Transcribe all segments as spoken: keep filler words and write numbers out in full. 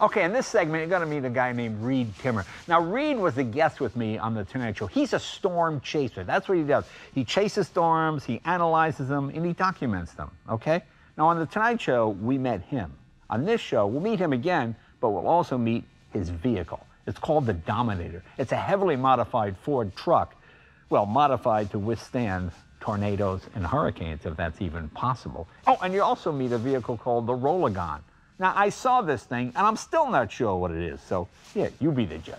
Okay, in this segment, you're going to meet a guy named Reed Timmer. Now, Reed was the guest with me on the Tonight Show. He's a storm chaser. That's what he does. He chases storms, he analyzes them, and he documents them, okay? Now, on the Tonight Show, we met him. On this show, we'll meet him again, but we'll also meet his vehicle. It's called the Dominator. It's a heavily modified Ford truck, well, modified to withstand tornadoes and hurricanes, if that's even possible. Oh, and you also meet a vehicle called the Rolagon. Now, I saw this thing, and I'm still not sure what it is, so, yeah, you be the judge.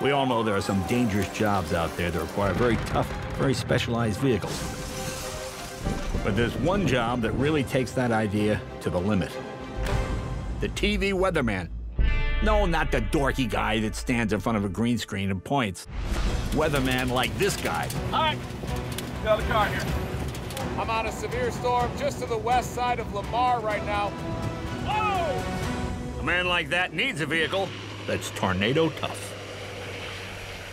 We all know there are some dangerous jobs out there that require very tough, very specialized vehicles. But there's one job that really takes that idea to the limit. The T V weatherman. No, not the dorky guy that stands in front of a green screen and points. Weatherman like this guy. All right, get out of the car here. I'm on a severe storm just to the west side of Lamar right now. Whoa! A man like that needs a vehicle that's tornado tough.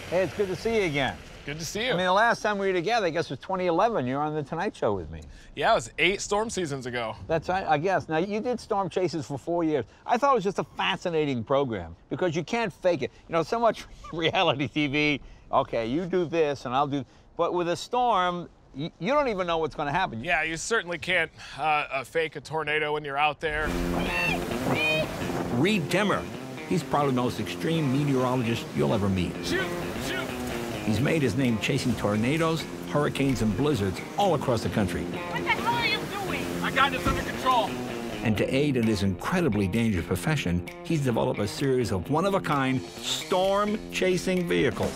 Hey, it's good to see you again. Good to see you. I mean, the last time we were together, I guess, was twenty eleven. You were on The Tonight Show with me. Yeah, it was eight storm seasons ago. That's right, I guess. Now, you did storm chases for four years. I thought it was just a fascinating program because you can't fake it. You know, so much reality T V, okay, you do this and I'll do... But with a storm, you don't even know what's going to happen. Yeah, you certainly can't uh, uh, fake a tornado when you're out there. Reed Timmer. He's probably the most extreme meteorologist you'll ever meet. Shoot, shoot. He's made his name chasing tornadoes, hurricanes, and blizzards all across the country. What the hell are you doing? I got this under control. And to aid in his incredibly dangerous profession, he's developed a series of one-of-a-kind storm-chasing vehicles.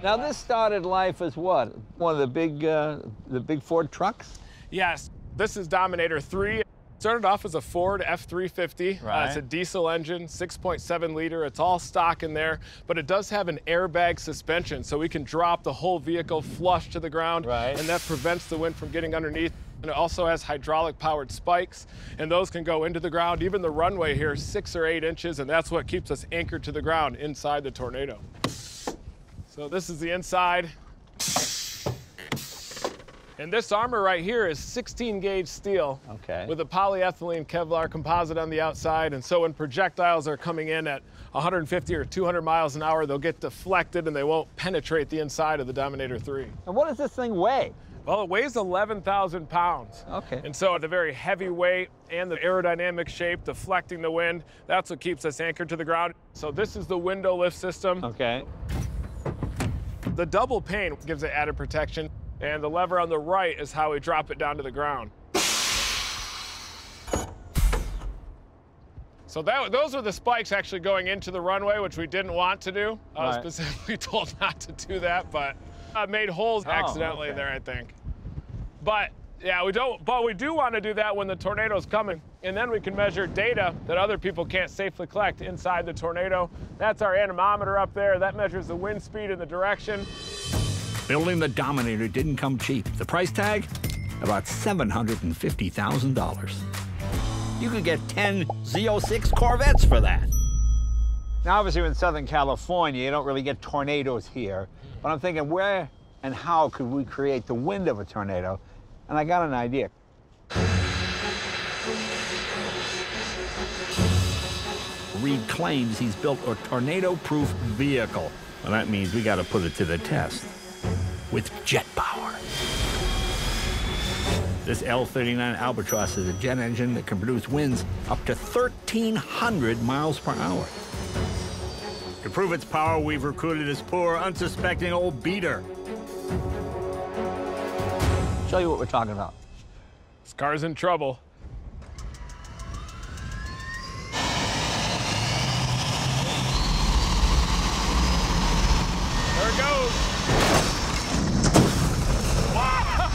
Now, this started life as what? One of the big, uh, the big Ford trucks? Yes. This is Dominator three. It started off as a Ford F three fifty. Right. Uh, it's a diesel engine, six point seven liter. It's all stock in there, but it does have an airbag suspension, so we can drop the whole vehicle flush to the ground, right. And that prevents the wind from getting underneath. And it also has hydraulic-powered spikes, and those can go into the ground. Even the runway here is six or eight inches, and that's what keeps us anchored to the ground inside the tornado. So this is the inside. And this armor right here is sixteen gauge steel, okay, with a polyethylene Kevlar composite on the outside. And so when projectiles are coming in at one hundred fifty or two hundred miles an hour, they'll get deflected and they won't penetrate the inside of the Dominator three. And what does this thing weigh? Well, it weighs eleven thousand pounds. Okay. And so the very heavy weight and the aerodynamic shape, deflecting the wind, that's what keeps us anchored to the ground. So this is the window lift system. Okay. The double pane gives it added protection, and the lever on the right is how we drop it down to the ground. So that, those are the spikes actually going into the runway, which we didn't want to do. I was right. Specifically told not to do that, but I made holes oh, accidentally okay. there, I think. But yeah, we don't. But we do want to do that when the tornado's coming, and then we can measure data that other people can't safely collect inside the tornado. That's our anemometer up there. That measures the wind speed and the direction. Building the Dominator didn't come cheap. The price tag? About seven hundred fifty thousand dollars. You could get ten Z oh six Corvettes for that. Now, obviously, we're in Southern California, you don't really get tornadoes here. But I'm thinking, where and how could we create the wind of a tornado? And I got an idea. Reed claims he's built a tornado-proof vehicle. Well, that means we got to put it to the test with jet power. This L thirty-nine Albatross is a jet engine that can produce winds up to thirteen hundred miles per hour. To prove its power, we've recruited this poor, unsuspecting old beater. Show you what we're talking about. This car's in trouble. There it goes. Wow!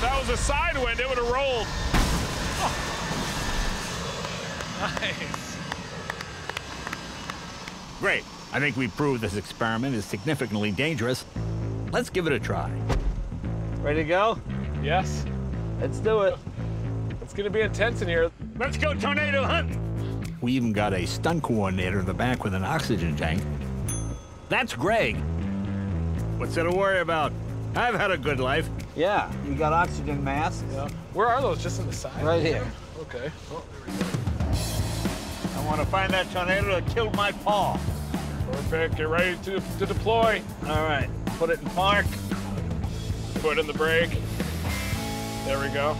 That was a side wind. It would have rolled. Oh. Nice. Great. I think we proved this experiment is significantly dangerous. Let's give it a try. Ready to go? Yes. Let's do it. It's going to be intense in here. Let's go tornado hunt. We even got a stunt coordinator in the back with an oxygen tank. That's Greg. What's there to worry about? I've had a good life. Yeah, you got oxygen masks. Yeah. Where are those? Just on the side? Right here. Okay. Oh, there we go. I want to find that tornado that killed my paw. Perfect. Get ready to, to deploy. All right. Put it in park. Put in the brake. There we go.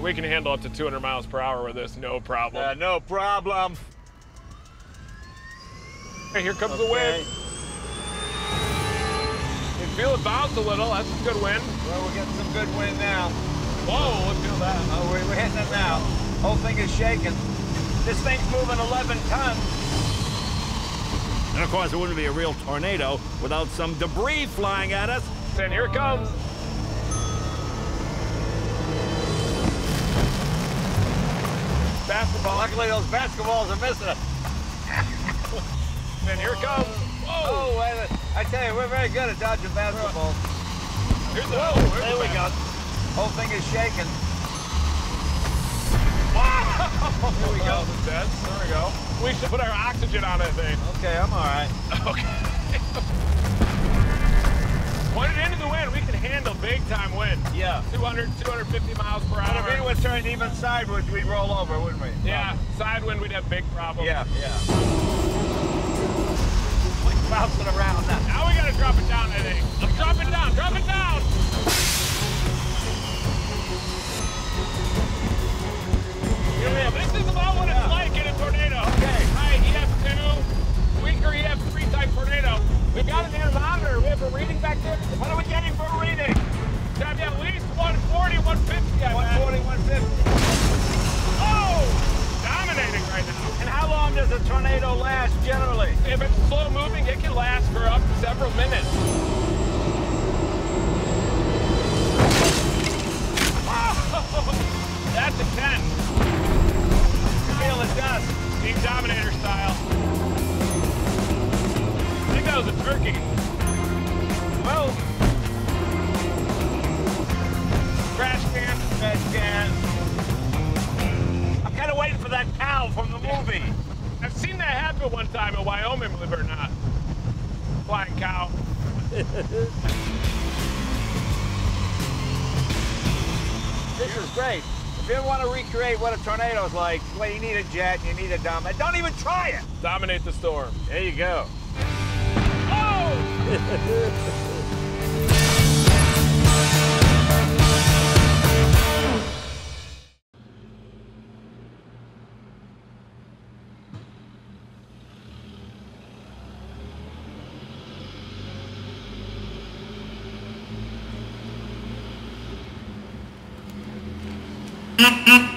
We can handle up to two hundred miles per hour with this, no problem. Uh, no problem. Hey, here comes okay. the wind. You can feel it bounce a little. That's some good wind. Well, we're getting some good wind now. Whoa, let's feel that. Oh, we're hitting it now. Whole thing is shaking. This thing's moving eleven tons. And, of course, it wouldn't be a real tornado without some debris flying at us. And here it comes. Basketball. Luckily, those basketballs are missing us. And here it comes. Whoa. Oh, wait a minute. I tell you, we're very good at dodging basketballs. Here's the, whoa, there the we bat. go. Whole thing is shaking. Wow! Here we go. There we go. We should put our oxygen on that thing. Okay, I'm all right. Okay. Put it into the wind. We can handle big time wind. Yeah. two hundred, two hundred fifty miles per hour. But if it was turned even sideways, we'd roll over, wouldn't we? Yeah. Wow. Sidewind, we'd have big problems. Yeah, yeah. Like bouncing around now. Now we gotta drop it down, I think. Let's drop it down. Drop it down. Yeah, this is about what it's yeah. like in a tornado. Okay. High E F two, weaker E F three type tornado. We've got an anemometer. We have a reading back there. What are we getting for a reading? It's got to be at least one forty, one fifty, I bet. one forty, one fifty. Oh! Dominating right now. And how long does a tornado last generally? If it's slow moving, it can last for up to several minutes. Oh! That's a ten. Team Dominator style. I think that was a turkey. Well, trash can, trash can. I'm kind of waiting for that cow from the movie. I've seen that happen one time in Wyoming, believe it or not. Flying cow. This is great. If you want to recreate what a tornado is like, well, you need a jet, you need a dom. Don't even try it! Dominate the storm. There you go. Oh! Mm-hmm.